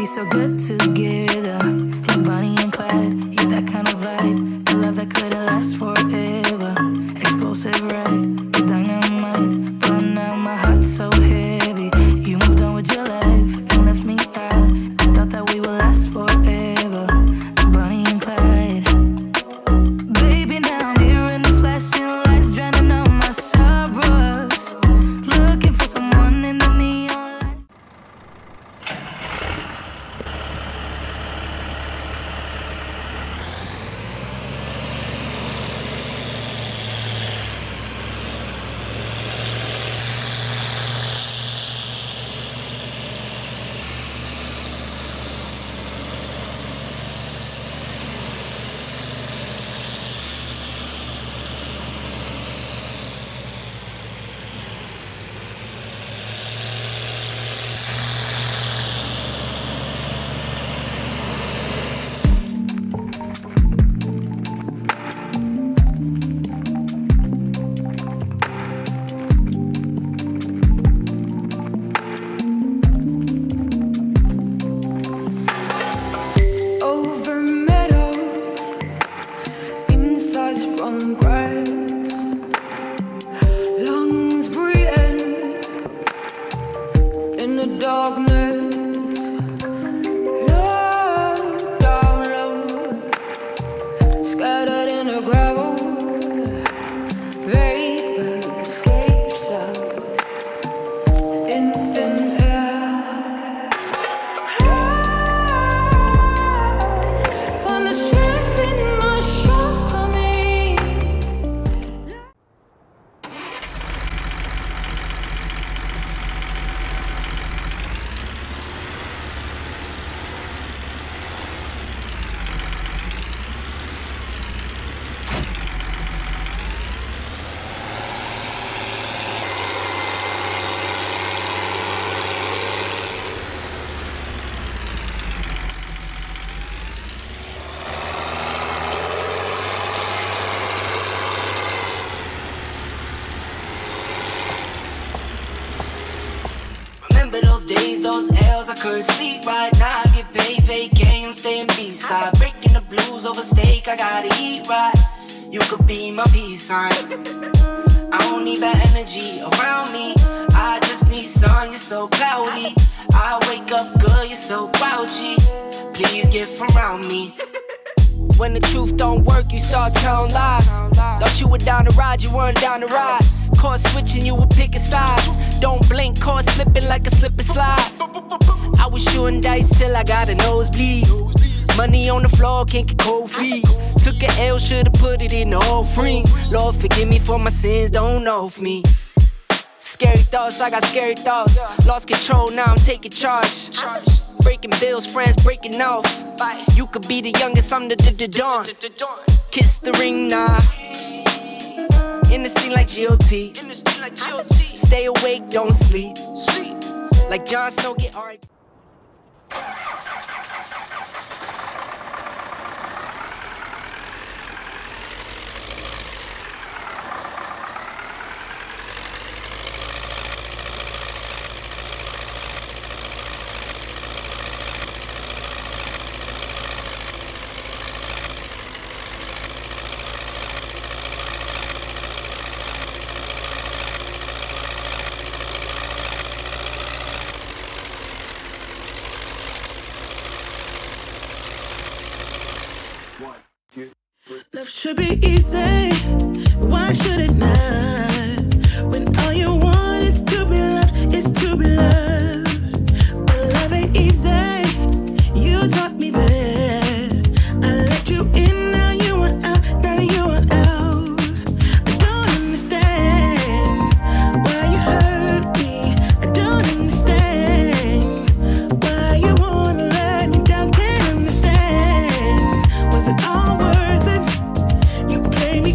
be so good together, like Bonnie and Clyde. Yeah, that kind of vibe, a love that couldn't last forever. Explosive ride, a dynamite, blown out my heart so heavy. You moved on with your life and left me out. I thought that we would last forever, like Bonnie and Clyde. Baby, now I'm here in the flashing lights, drowning out my sorrows, looking for someone in the neon lights. Darkness, love, dark love, scattered in the gravel, vapor escapes us in thin air. I found the strength in my shortcomings. Those days, those L's, I couldn't sleep right now. I get paid, vacay, I'm staying B-side. Breaking the blues over steak, I gotta eat right. You could be my peace sign. I don't need that energy around me. I just need sun, you're so cloudy. I wake up good, you're so grouchy. Please get from around me. When the truth don't work, you start telling lies. Thought you were down to ride, you weren't down to ride. Caught switching, you were picking sides. Don't blink, caught slipping like a slip and slide. I was shooting dice till I got a nosebleed. Money on the floor, can't get cold feet. Took an L, should've put it in the offering. Lord, forgive me for my sins, don't off me. Scary thoughts, I got scary thoughts. Lost control, now I'm taking charge. Breaking bills, friends breaking off. You could be the youngest, I'm the dawn. Kiss the ring, nah. In the scene like GOT. Stay awake, don't sleep. Like Jon Snow, get alright. Love should be easy, why should it not? When all you want is to be loved, is to be loved. But love ain't easy, you taught me that. I let you in, now you want out, now you want out. I don't understand why you hurt me. I don't understand why you wanna let me down. Can't understand, was it all worth it?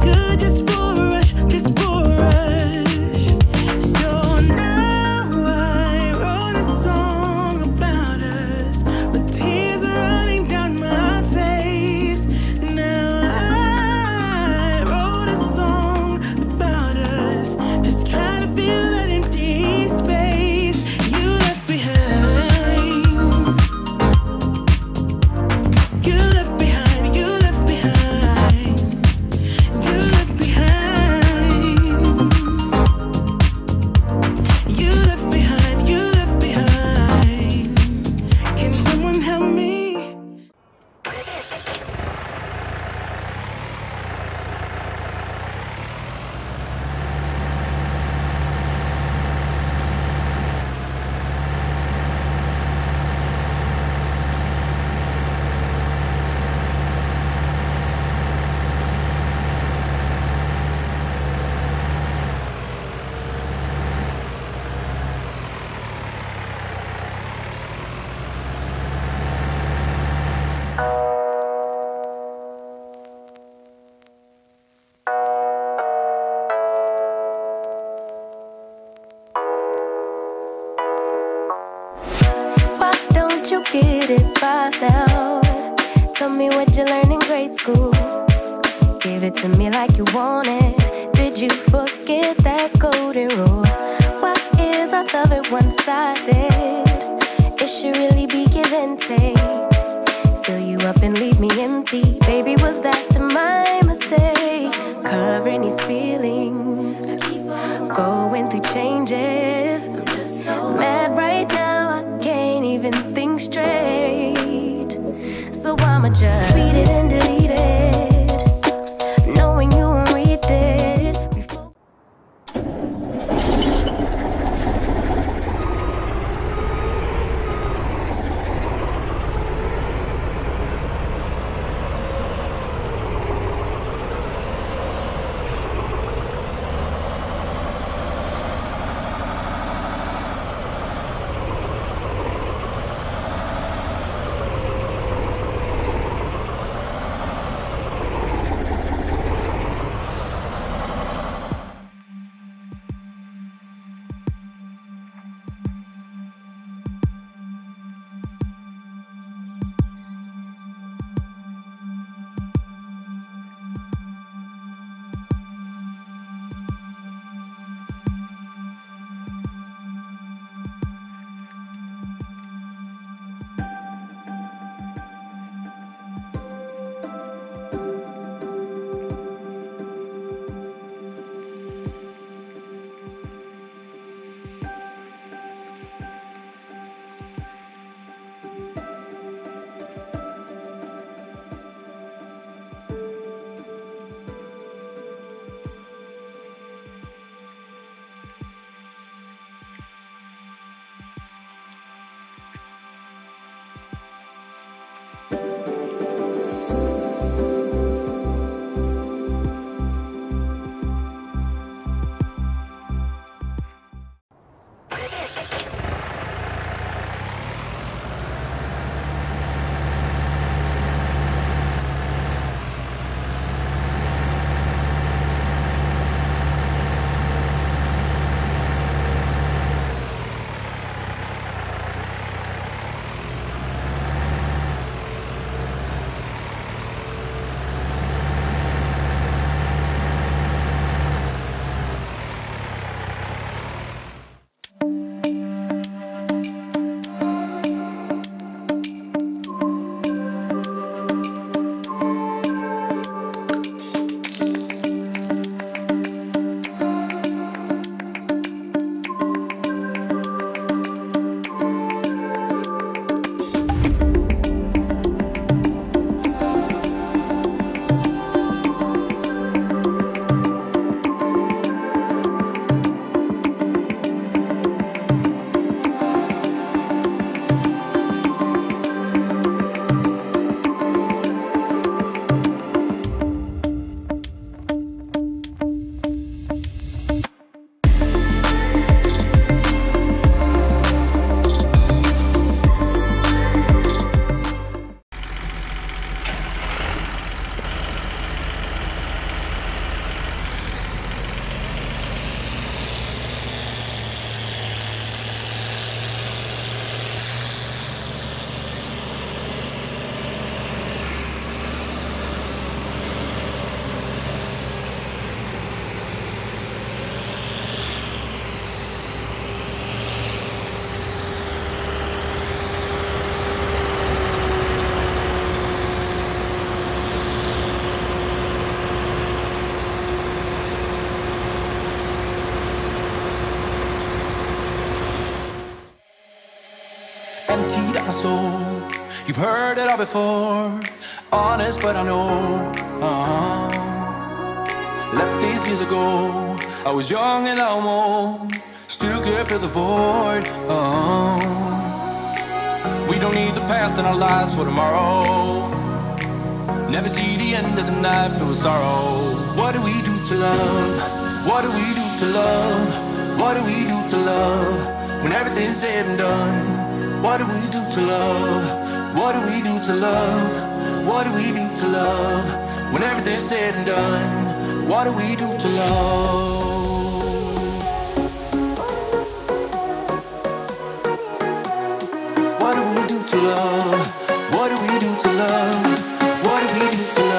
Good just for a rush, just for a rush. get it by now. Tell me what you learned in grade school. Give it to me like you want it. Did you forget that golden rule? Why is our love it one-sided? It should really be give and take. Fill you up and leave me empty. Baby, was that my mistake? Covering these feelings, going through changes. I'm just so mad right now, I can't even think straight. So I'ma just tweet it and delete it, knowing you won't read it before. Emptied out my soul, you've heard it all before. Honest, but I know. Left these years ago. I was young and I'm old, still can't fill the void. We don't need the past in our lives for tomorrow. Never see the end of the night filled with sorrow. What do we do to love? What do we do to love? What do we do to love when everything's said and done? What do we do to love? What do we do to love? What do we do to love? When everything's said and done, what do we do to love? What do we do to love? What do we do to love? What do we do to love?